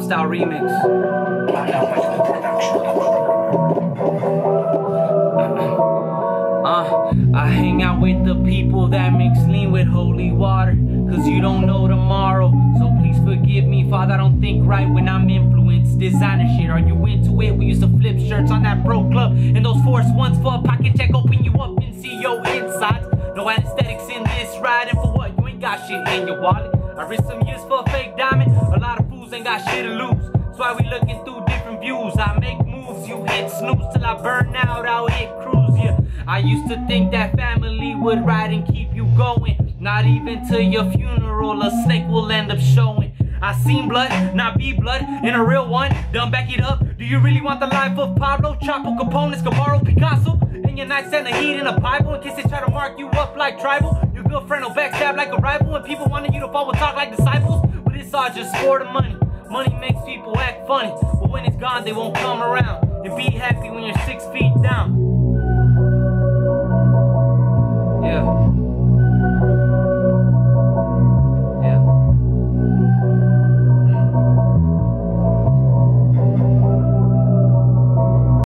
Club style remix. I hang out with the people that mix lean with holy water, cause you don't know tomorrow. So please forgive me, Father, I don't think right when I'm influenced. Designer shit, are you into it? We used to flip shirts on that Pro Club and those Force Ones for a pocket check. Open you up and see your insides. No anesthetics in this ride, and for what? You ain't got shit in your wallet. I risked some years for a fake diamond. A lot of fools ain't got shit to lose. That's why we looking through different views. I make moves, you hit snooze till I burn out, I'll hit cruise, yeah. I used to think that family would ride and keep you going. Not even to your funeral, a snake will end up showing. I seen blood, not be blood, and a real one. Done back it up. Do you really want the life of Pablo, Chapo, Capone, Escobar, Picasso? And your nights and the heat in a Bible in case they try to mark you up like tribal. Your girlfriend will backstab like a rival, and people wanting you to follow talk like disciples. But it's all just for the money. Money makes people act funny, but when it's gone, they won't come around. And be happy when you're 6 feet down.